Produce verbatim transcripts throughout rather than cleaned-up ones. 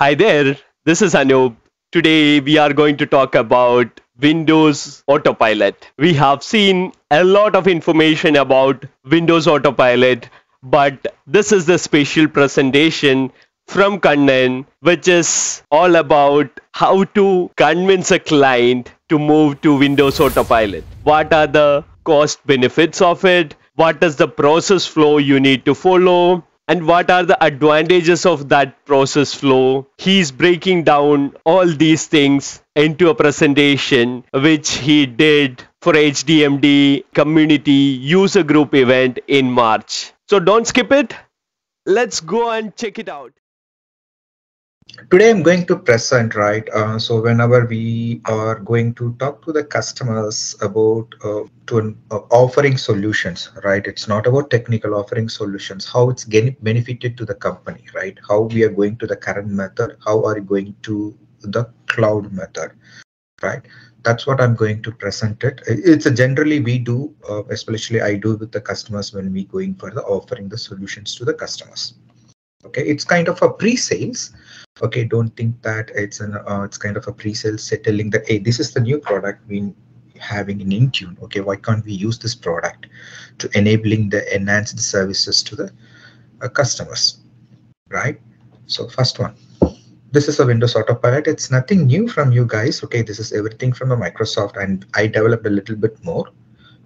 Hi there, this is Anoop. Today we are going to talk about Windows Autopilot. We have seen a lot of information about Windows Autopilot, but this is the special presentation from Kannan, which is all about how to convince a client to move to Windows Autopilot. What are the cost benefits of it? What is the process flow you need to follow? And what are the advantages of that process flow? He's breaking down all these things into a presentation which he did for H T M D Community user group event in March. So don't skip it. Let's go and check it out. Today I'm going to present, right? Uh, so whenever we are going to talk to the customers about uh, to an, uh, offering solutions, right? It's not about technical offering solutions, how it's benefited to the company, right? How we are going to the current method, how are we going to the cloud method, right? That's what I'm going to present it. It's a generally we do, uh, especially I do with the customers when we going for the offering the solutions to the customers. Okay, it's kind of a pre-sales. Okay, don't think that it's an uh, it's kind of a pre-sale settling that, hey, this is the new product we having in Intune. Okay, why can't we use this product to enabling the enhanced services to the uh, customers, right? So first one, this is a Windows Autopilot. It's nothing new from you guys. Okay, this is everything from a Microsoft, and I developed a little bit more,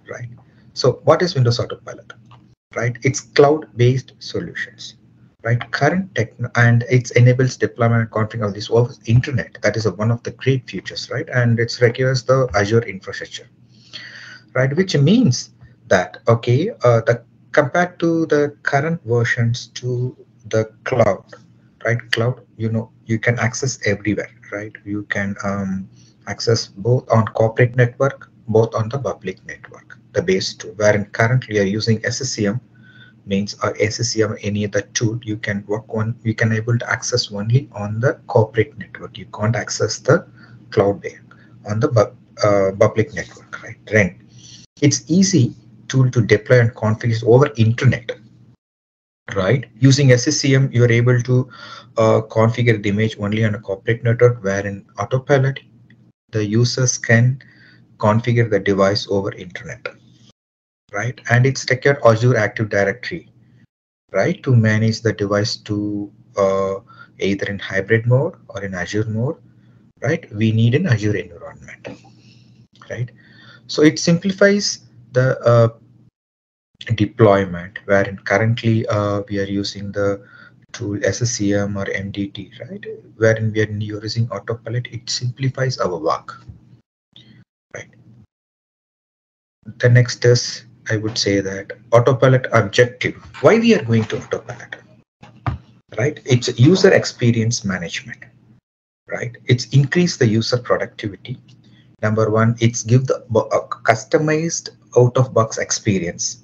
right? So what is Windows Autopilot, right? It's cloud-based solutions. Right, current tech, and it enables deployment and config of this over internet. That is a, one of the great features, right? And it requires the Azure infrastructure, right? Which means that, okay, uh, the compared to the current versions to the cloud, right? Cloud, you know, you can access everywhere, right? You can um, access both on corporate network, both on the public network, the base two, wherein currently are using S C C M. Means or S C C M, any other tool you can work on, you can able to access only on the corporate network. You can't access the cloud there on the uh, public network, right? Then it's easy tool to deploy and configure over internet, right? Using S C C M, you're able to uh, configure the image only on a corporate network, where in Autopilot, the users can configure the device over internet. Right, and it's required Azure Active Directory, right, to manage the device to uh, either in hybrid mode or in Azure mode, right? We need an Azure environment, right? So it simplifies the uh, deployment, wherein currently uh, we are using the tool S C C M or M D T, right? Wherein we are using Autopilot, it simplifies our work, right? The next is, I would say that Autopilot objective. Why we are going to Autopilot, right? It's user experience management, right? It's increase the user productivity. Number one, it's give the customized out of box experience.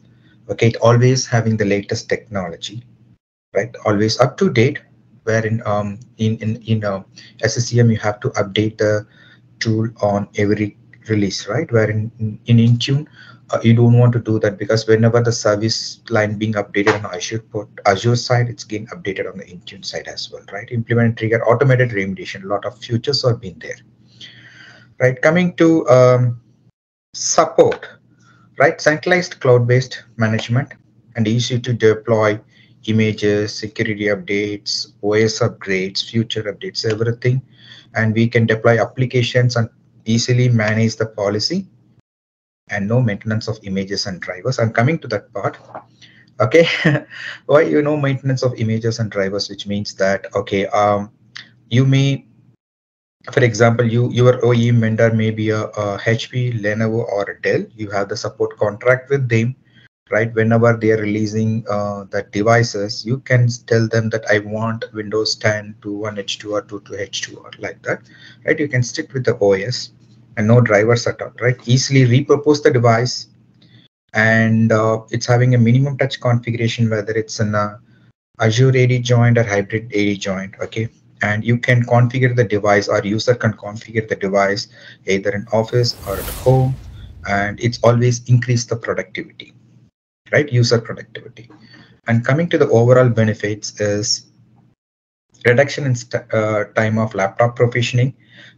Okay, it always having the latest technology, right? Always up to date. Wherein um in in in uh, S C C M you have to update the tool on every release, right? Wherein in, in Intune. Uh, you don't want to do that, because whenever the service line being updated on Azure port, Azure side, it's getting updated on the Intune side as well, right? Implement trigger automated remediation. A lot of features have been there, right? Coming to um, support, right? Centralized cloud-based management and easy to deploy images, security updates, O S upgrades, future updates, everything, and we can deploy applications and easily manage the policy. And no maintenance of images and drivers. I'm coming to that part. Okay, why you know maintenance of images and drivers, which means that, okay, um, you may, for example, you your O E M vendor may be a, a H P, Lenovo, or a Dell. You have the support contract with them, right? Whenever they are releasing uh, the devices, you can tell them that I want Windows ten to one H two or two to H two or like that, right? You can stick with the O S. And no drivers at all, right? Easily repurpose the device, and uh, it's having a minimum touch configuration, whether it's an uh, Azure A D joint or hybrid A D joint, okay? And you can configure the device, or user can configure the device either in office or at home, and it's always increase the productivity, right? User productivity. And coming to the overall benefits is reduction in uh, time of laptop provisioning.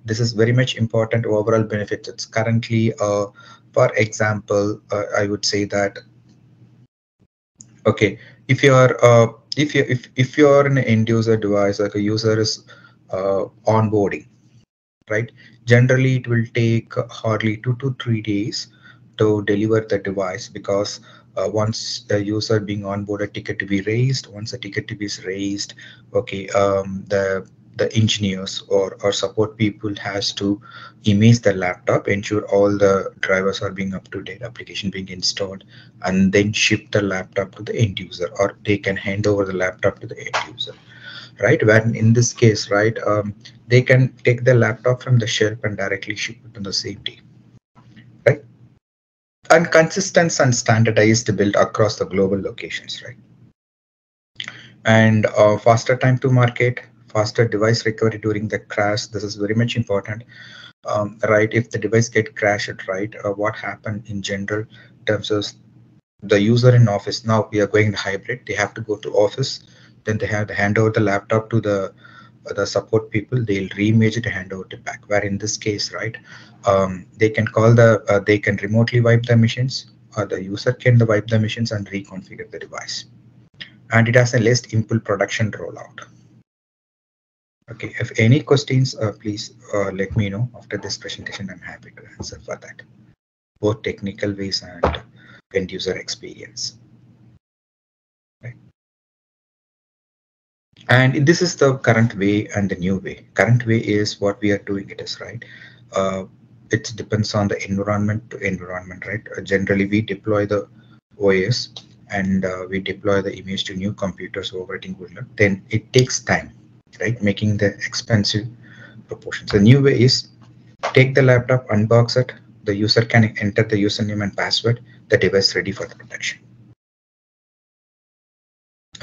This is very much important overall benefits. It's currently, uh, for example, uh, I would say that, okay, if you are uh, if you if if you are an end user device, like a user is uh, onboarding, right? Generally, it will take hardly two to three days to deliver the device, because uh, once the user being onboarded, a ticket to be raised. Once a ticket to be raised, okay, um, the the engineers or, or support people has to image the laptop, ensure all the drivers are being up to date, application being installed, and then ship the laptop to the end user, or they can hand over the laptop to the end user, right? When in this case, right, um, they can take the laptop from the shelf and directly ship it on the same day, right? And consistent and standardized build across the global locations, right? And uh, faster time to market, faster device recovery during the crash. This is very much important, um, right? If the device get crashed, right, uh, what happened in general terms is the user in office. Now we are going hybrid. They have to go to office, then they have to hand over the laptop to the uh, the support people. They'll re-image it, hand over it back. Where in this case, right, um, they can call the uh, they can remotely wipe the machines, or the user can wipe the machines and reconfigure the device. And it has a less impulse production rollout. Okay, if any questions, uh, please uh, let me know after this presentation. I'm happy to answer for that, both technical ways and end user experience. Right. And this is the current way and the new way. Current way is what we are doing. It is right. Uh, it depends on the environment to environment, right? Uh, generally, we deploy the O S and uh, we deploy the image to new computers operating Windows. Then it takes time, right, making the expensive proportions. The new way is take the laptop, unbox it. The user can enter the username and password. The device ready for the production.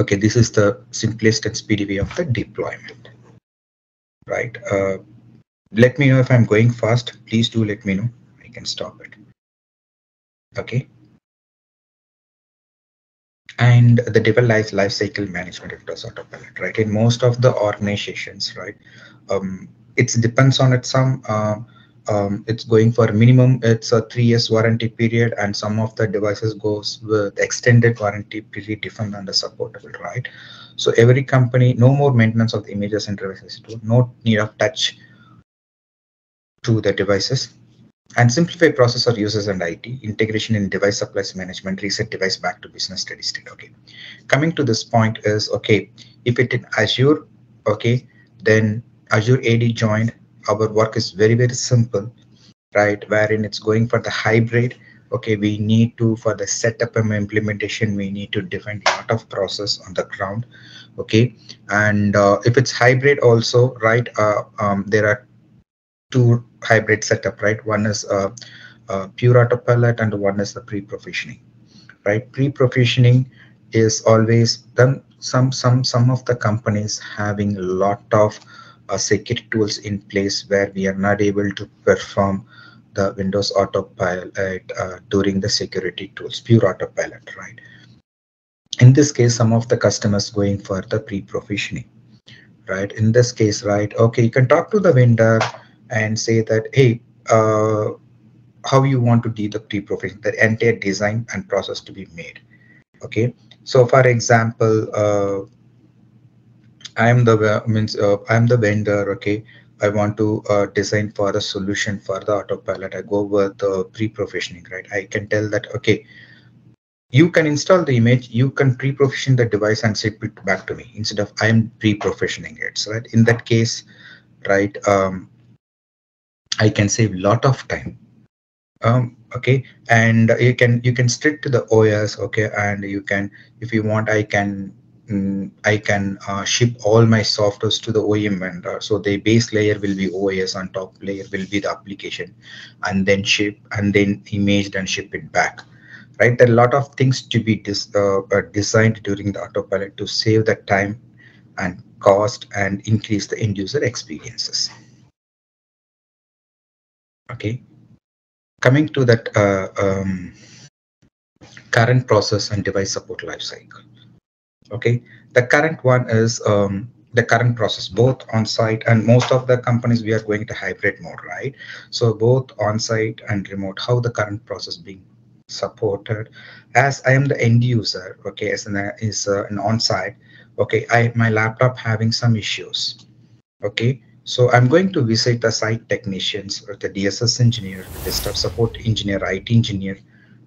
Okay, this is the simplest and speedy way of the deployment. Right. Uh, let me know if I'm going fast. Please do let me know. I can stop it. Okay. And the device lifecycle management of Windows Autopilot, right? In most of the organizations, right, um, it depends on it. Some uh, um, it's going for minimum. It's a three years warranty period, and some of the devices goes with extended warranty period, different than the supportable, right? So every company, no more maintenance of the images and devices, no need of touch to the devices. And simplify processor users and I T, integration in device supplies management, reset device back to business steady state. Okay, coming to this point is, okay, if it in Azure, okay, then Azure A D joined, our work is very, very simple, right? Wherein it's going for the hybrid. Okay, we need to, for the setup and implementation, we need to define a lot of process on the ground. Okay, and uh, if it's hybrid also, right, uh, um, there are two hybrid setup, right? One is uh, uh, pure autopilot and one is the pre-provisioning, right? Pre-provisioning is always done. Some some some of the companies having a lot of uh, security tools in place where we are not able to perform the Windows Autopilot uh, during the security tools, pure autopilot, right? In this case, some of the customers going for the pre-provisioning, right? In this case, right? Okay, you can talk to the vendor and say that, hey, uh, how you want to do the pre-provisioning, the entire design and process to be made. Okay, so for example, uh, I'm the uh, means uh, I'm the vendor. Okay, I want to uh, design for a solution for the autopilot. I go with the uh, pre-provisioning, right? I can tell that, okay, you can install the image, you can pre-provision the device and ship it back to me, instead of I'm pre-provisioning it. So right, in that case, right, Um, I can save a lot of time. Um, okay, and you can you can stick to the O S. Okay, and you can, if you want, I can mm, I can uh, ship all my softwares to the O E M vendor. So the base layer will be O S, on top layer will be the application, and then ship and then imaged and ship it back. Right, there are a lot of things to be dis, uh, uh, designed during the autopilot to save the time and cost and increase the end user experiences. Okay, coming to that uh, um, current process and device support lifecycle. Okay, the current one is um, the current process, both on-site, and most of the companies we are going to hybrid mode, right? So both on-site and remote, how the current process being supported. As I am the end user, okay, as an, is uh, an on-site, okay, I my laptop having some issues, okay. So I'm going to visit the site technicians or the D S S engineer, the desktop support engineer, I T engineer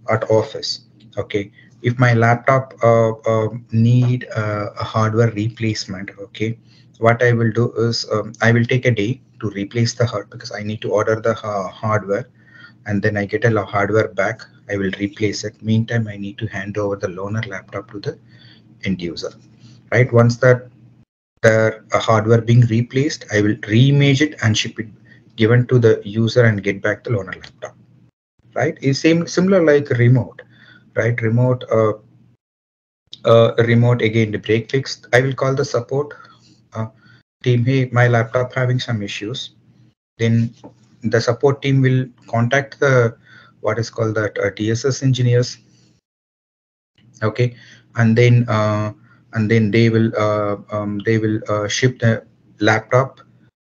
at office, okay. If my laptop uh, uh, need uh, a hardware replacement, okay, what I will do is um, I will take a day to replace the hardware because I need to order the uh, hardware, and then I get a hardware back. I will replace it. Meantime, I need to hand over the loaner laptop to the end user, right? Once that the uh, hardware being replaced, I will reimage it and ship it given to the user and get back the loaner laptop, right? It's same similar like remote. Right, remote, uh, uh, remote again, the break fix. I will call the support uh, team. Hey, my laptop having some issues. Then the support team will contact the what is called that uh, D S S engineers. Okay, and then uh, and then they will uh, um, they will uh, ship the laptop.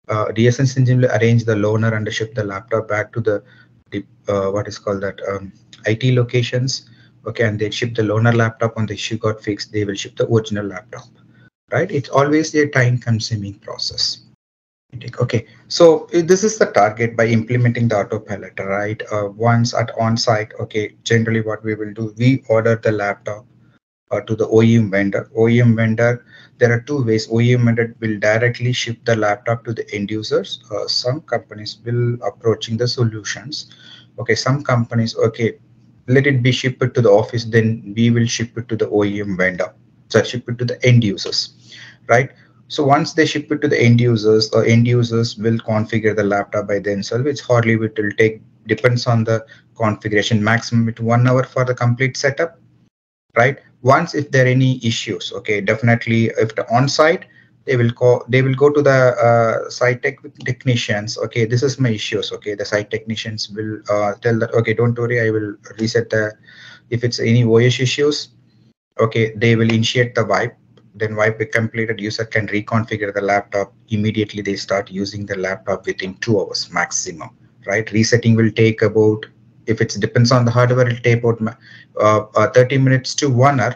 Uh, D S S engineer will arrange the loaner and ship the laptop back to the uh, what is called that um, I T locations. Okay, and they ship the loaner laptop. On the issue got fixed, they will ship the original laptop, right? It's always a time-consuming process. Okay, so this is the target by implementing the autopilot, right? Uh, once at on-site, okay, generally what we will do, we order the laptop uh, to the O E M vendor. O E M vendor, there are two ways. O E M vendor will directly ship the laptop to the end users. Uh, some companies will approaching the solutions. Okay, some companies, okay, let it be shipped to the office, then we will ship it to the O E M vendor. So ship it to the end users, right? So once they ship it to the end users, the end users will configure the laptop by themselves. It's hardly it will take, depends on the configuration, maximum it one hour for the complete setup, right? Once if there are any issues, okay, definitely if the on-site, they will call, they will go to the uh, site tech technicians. Okay, this is my issues. Okay, the site technicians will uh, tell that, okay, don't worry, I will reset the, if it's any O S issues, okay, they will initiate the wipe. Then wipe is completed, user can reconfigure the laptop. Immediately they start using the laptop within two hours maximum, right? Resetting will take about, if it depends on the hardware, it'll take about uh, uh, thirty minutes to one hour.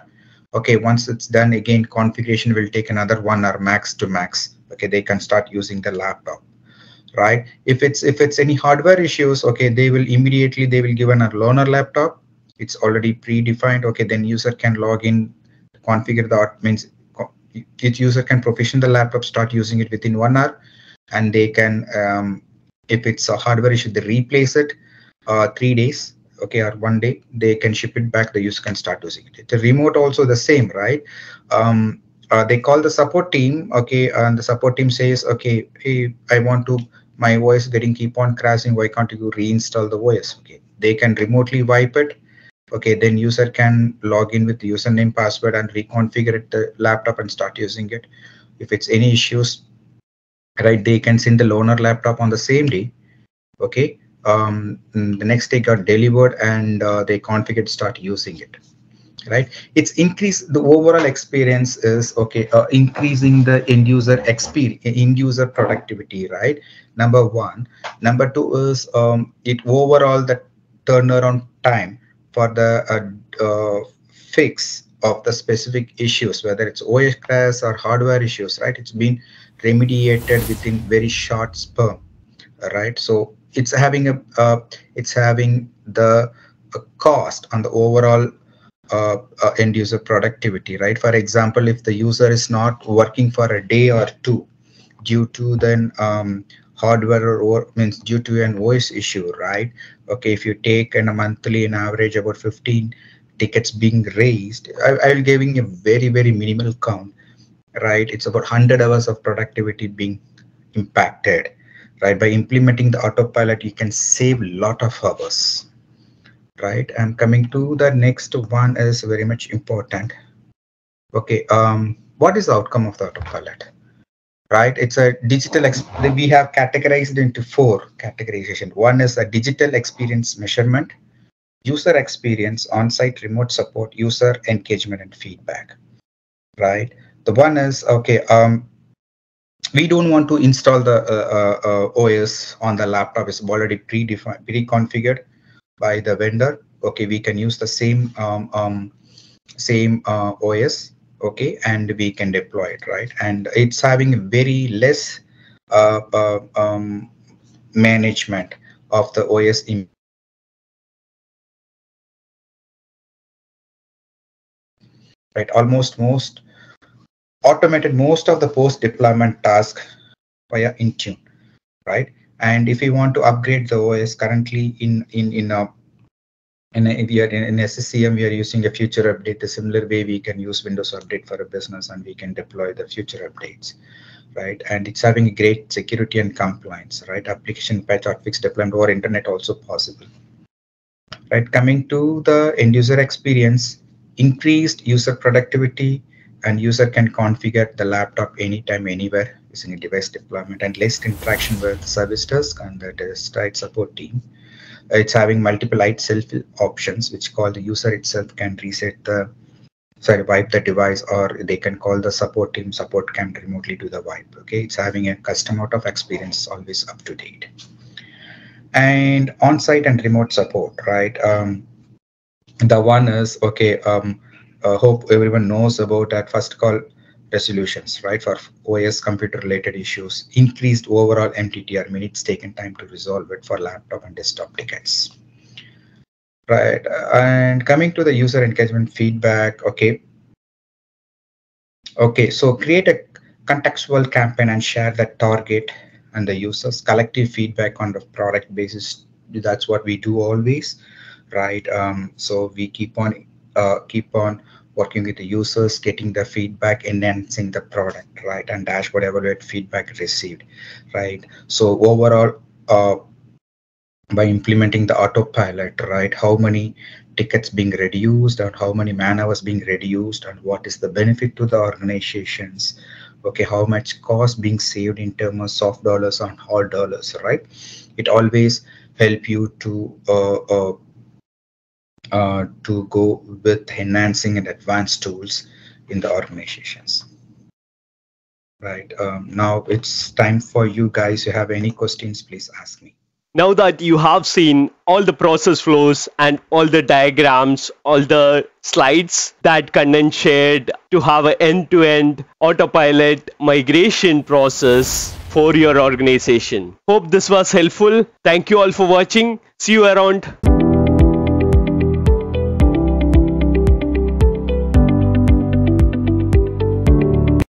Okay, once it's done, again configuration will take another one hour max to max. Okay, they can start using the laptop, right? If it's if it's any hardware issues, okay, they will immediately they will give an a loaner laptop. It's already predefined. Okay, then user can log in, configure the means each user can provision the laptop, start using it within one hour, and they can um, if it's a hardware issue, they replace it uh, three days. Okay, or one day they can ship it back. The user can start using it. The remote also the same, right? Um, uh, they call the support team. Okay, and the support team says, okay, hey, I want to my O S getting keep on crashing. Why can't you reinstall the O S? Okay, they can remotely wipe it. Okay, then user can log in with the username, password, and reconfigure it, the laptop, and start using it. If it's any issues, right, they can send the loaner laptop on the same day. Okay. Um, the next day got delivered and uh, they configured, start using it, right? It's increased the overall experience is okay, uh, increasing the end user experience, end user productivity, right? Number one. Number two is um, it overall the turnaround time for the uh, uh, fix of the specific issues, whether it's O S crash or hardware issues, right? It's been remediated within very short span, right? So it's having a uh, it's having the uh, cost on the overall uh, uh, end user productivity, right? For example, if the user is not working for a day or two due to then um, hardware or means due to an O S issue, right? Okay, if you take in a monthly an average about fifteen tickets being raised, I will giving a very very minimal count, right? It's about one hundred hours of productivity being impacted. Right, by implementing the autopilot, you can save a lot of hours. Right, and coming to the next one is very much important. Okay, um, what is the outcome of the autopilot? Right, it's a digital. We have categorized into four categorization. One is a digital experience measurement, user experience, on-site remote support, user engagement, and feedback. Right. The one is okay. Um, we don't want to install the uh, uh, O S on the laptop. It's already pre-defined, pre-configured by the vendor. Okay, we can use the same um, um, same uh, O S. Okay, and we can deploy it, right? And it's having very less uh, uh, um, management of the O S in. Right, almost most automated most of the post deployment tasks via Intune, right? And if you want to upgrade the O S currently in in in a in a, if you are in, in S C C M, we are using a future update. The similar way we can use Windows Update for a business, and we can deploy the future updates, right? And it's having great security and compliance, right? Application patch or fix deployment over internet also possible, right? Coming to the end user experience, increased user productivity, and user can configure the laptop anytime, anywhere using a device deployment, and less interaction with service desk and the desk side support team. It's having multiple itself options, which call the user itself can reset the, sorry, wipe the device, or they can call the support team. Support can remotely do the wipe. Okay, it's having a custom out of experience, always up to date. And on-site and remote support, right? Um, the one is okay. Um, I uh, hope everyone knows about that first call resolutions, right, for O S computer related issues, increased overall M T T R minutes taken time to resolve it for laptop and desktop tickets, right? And coming to the user engagement feedback, okay. Okay, so create a contextual campaign and share that target and the users collective feedback on the product basis. That's what we do always, right? Um, so we keep on Uh, keep on working with the users, getting the feedback, enhancing the product, right? And dashboard evaluate feedback received, right? So overall, uh, by implementing the autopilot, right, how many tickets being reduced and how many man hours being reduced and what is the benefit to the organizations, okay, how much cost being saved in terms of soft dollars and hard dollars, right? It always help you to uh, uh, Uh, to go with enhancing and advanced tools in the organizations, right? Um, now it's time for you guys. If you have any questions, please ask me. Now that you have seen all the process flows and all the diagrams, all the slides that Kannan shared to have an end-to-end autopilot migration process for your organization. Hope this was helpful. Thank you all for watching. See you around.